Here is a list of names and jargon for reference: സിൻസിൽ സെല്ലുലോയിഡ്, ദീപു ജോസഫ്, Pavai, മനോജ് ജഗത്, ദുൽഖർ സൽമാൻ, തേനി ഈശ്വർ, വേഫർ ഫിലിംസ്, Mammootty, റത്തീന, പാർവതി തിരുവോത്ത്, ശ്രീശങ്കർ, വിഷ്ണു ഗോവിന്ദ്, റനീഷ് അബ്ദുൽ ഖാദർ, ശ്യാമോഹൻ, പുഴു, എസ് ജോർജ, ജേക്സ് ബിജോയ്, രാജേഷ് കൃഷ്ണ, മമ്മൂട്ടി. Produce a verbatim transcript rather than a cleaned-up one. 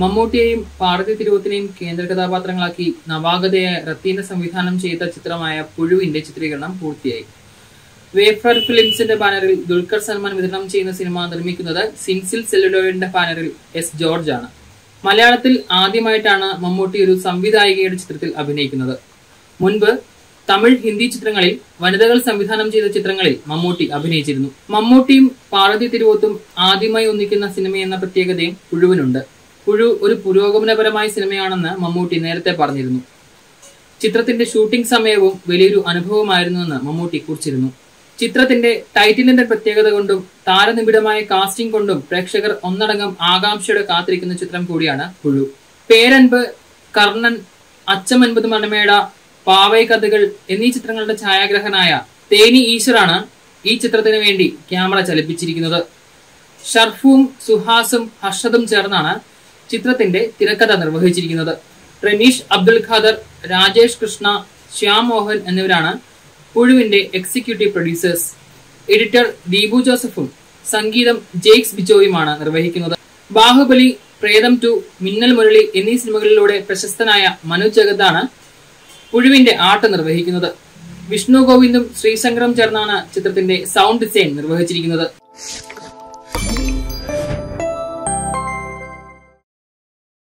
മമ്മൂട്ടിയെയും പാർവതി തിരുവത്തിനെയും കേന്ദ്ര കഥാപാത്രങ്ങളാക്കി നവാഗതയായ റത്തീന സംവിധാനം ചെയ്ത ചിത്രമായ പുഴുവിന്റെ ചിത്രീകരണം പൂർത്തിയായി. വേഫർ ഫിലിംസിന്റെ ബാനറിൽ ദുൽഖർ സൽമാൻ വിതരണം ചെയ്യുന്ന സിനിമ നിർമ്മിക്കുന്നത് സിൻസിൽ സെല്ലുലോയിഡിന്റെ ബാനറിൽ എസ് ജോർജ് ആണ്. മലയാളത്തിൽ ആദ്യമായിട്ടാണ് മമ്മൂട്ടി ഒരു സംവിധായികയുടെ ചിത്രത്തിൽ അഭിനയിക്കുന്നത്. മുൻപ് തമിഴ്, ഹിന്ദി ചിത്രങ്ങളിൽ വനിതകൾ സംവിധാനം ചെയ്ത ചിത്രങ്ങളിൽ മമ്മൂട്ടി അഭിനയിച്ചിരുന്നു. മമ്മൂട്ടിയും പാർവതി തിരുവോത്തും ആദ്യമായി ഒന്നിക്കുന്ന സിനിമയെന്ന പ്രത്യേകതയും പുഴുവിനുണ്ട്. പുഴു ഒരു പുരോഗമനപരമായ സിനിമയാണെന്ന് മമ്മൂട്ടി നേരത്തെ പറഞ്ഞിരുന്നു. ചിത്രത്തിന്റെ ഷൂട്ടിംഗ് സമയവും വലിയൊരു അനുഭവമായിരുന്നുവെന്ന് മമ്മൂട്ടി കുറിച്ചിരുന്നു. ചിത്രത്തിന്റെ ടൈറ്റിലിന്റെ പ്രത്യേകത കൊണ്ടും താരനിബിഡമായ കാസ്റ്റിംഗ് കൊണ്ടും പ്രേക്ഷകർ ഒന്നടങ്കം ആകാംക്ഷയോടെ കാത്തിരിക്കുന്ന ചിത്രം കൂടിയാണ് പുഴു. പേരൻപ്, കർണൻ, അച്ചമൻ ബദമണമേട, പാവൈ കഥകൾ എന്നീ ചിത്രങ്ങളുടെ ഛായാഗ്രഹനായ തേനി ഈശ്വറാണ് ഈ ചിത്രത്തിന് വേണ്ടി ക്യാമറ ചലിപ്പിച്ചിരിക്കുന്നത്. ഷർഫും സുഹാസും ഹർഷദും ചേർന്നാണ് ചിത്രത്തിന്റെ തിരക്കഥ നിർവഹിച്ചിരിക്കുന്നത്. റനീഷ് അബ്ദുൽ ഖാദർ, രാജേഷ് കൃഷ്ണ, ശ്യാമോഹൻ എന്നിവരാണ് പുഴുവിന്റെ എക്സിക്യൂട്ടീവ് പ്രൊഡ്യൂസേഴ്സ്. എഡിറ്റർ ദീപു ജോസഫും സംഗീതം ജേക്സ് ബിജോയുമാണ് നിർവഹിക്കുന്നത്. ബാഹുബലി, പ്രേതം ടു, മിന്നൽ മുരളി എന്നീ സിനിമകളിലൂടെ പ്രശസ്തനായ മനോജ് ജഗതാണ് പുഴുവിന്റെ ആർട്ട് നിർവഹിക്കുന്നത്. വിഷ്ണു ഗോവിന്ദും ശ്രീശങ്കറും ചേർന്നാണ് ചിത്രത്തിന്റെ സൗണ്ട് ഡിസൈൻ നിർവഹിച്ചിരിക്കുന്നത്.